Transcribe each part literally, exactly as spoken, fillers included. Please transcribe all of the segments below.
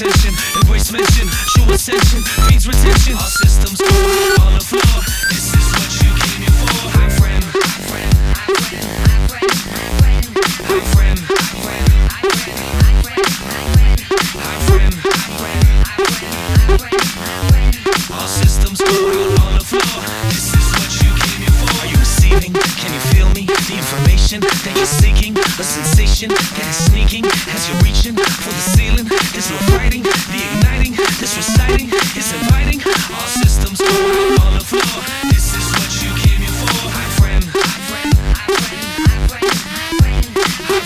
intention, embrace mention, show ascension, feeds retention. Our systems go on the floor. This is what you came here for. High friend, high friend, high friend, high friend, high friend, high friend, high friend, high friend, high friend, high friend, high friend. Our systems go on the floor. This is what you came here for. Are you receiving? Can you feel me? The information that you're seeking, a sensation that is sneaking as you're reaching for the ceiling. There's no fighting, the igniting, this reciting is inviting. All systems going on the floor. This is what you came here for. High friend, high friend, high friend, high friend, high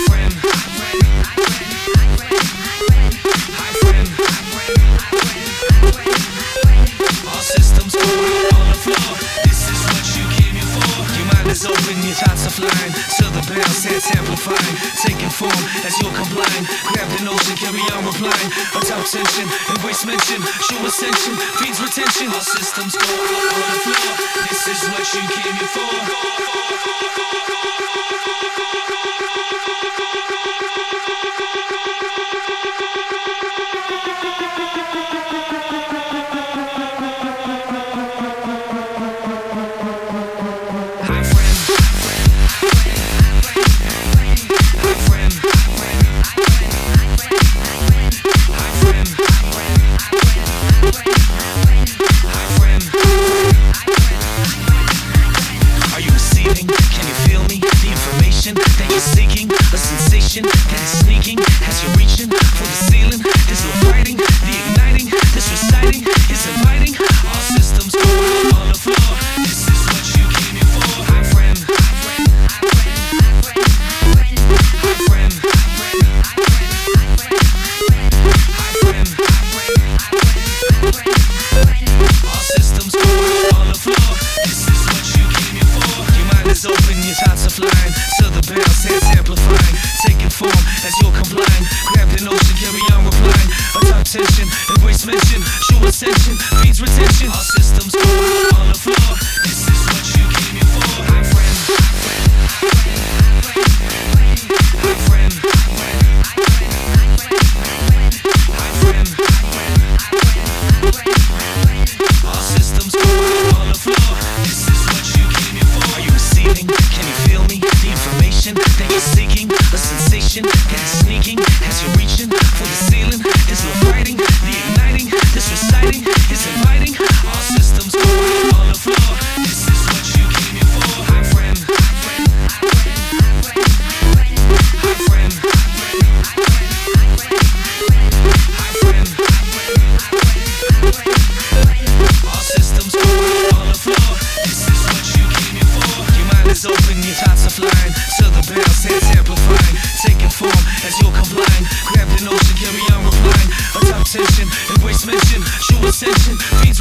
friend, high friend. All systems going on the floor. This is what you came here for. Your mind is open, your thoughts are flying. Bounce heads amplifying, taking form as you're complying. Grab the notion, carry on replying. Atop tension, embrace mention, show ascension, feeds retention. Our systems go all on the floor. This is what you came here for. Attention, embrace mention, show ascension, feeds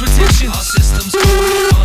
retention. Our systems go on.